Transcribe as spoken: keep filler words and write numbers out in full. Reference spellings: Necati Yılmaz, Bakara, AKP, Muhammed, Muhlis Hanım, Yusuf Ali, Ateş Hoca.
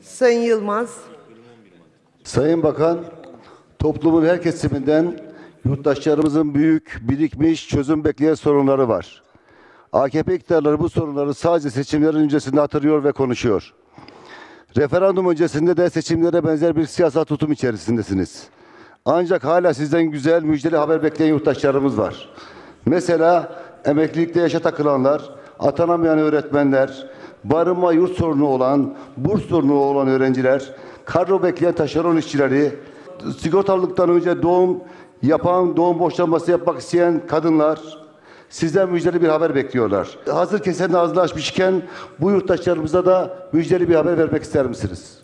Sayın Yılmaz. Sayın Bakan, toplumun her kesiminden yurttaşlarımızın büyük, birikmiş, çözüm bekleyen sorunları var. A K P iktidarları bu sorunları sadece seçimlerin öncesinde hatırlıyor ve konuşuyor. Referandum öncesinde de seçimlere benzer bir siyasal tutum içerisindesiniz. Ancak hala sizden güzel, müjdeli haber bekleyen yurttaşlarımız var. Mesela emeklilikte yaşa takılanlar, atanamayan öğretmenler, barınma yurt sorunu olan, burs sorunu olan öğrenciler, kadro bekleyen taşeron işçileri, sigortalılıktan önce doğum yapan, doğum borçlanması yapmak isteyen kadınlar sizden müjdeli bir haber bekliyorlar. Hazır kesenin ağzını açmışken bu yurttaşlarımıza da müjdeli bir haber vermek ister misiniz?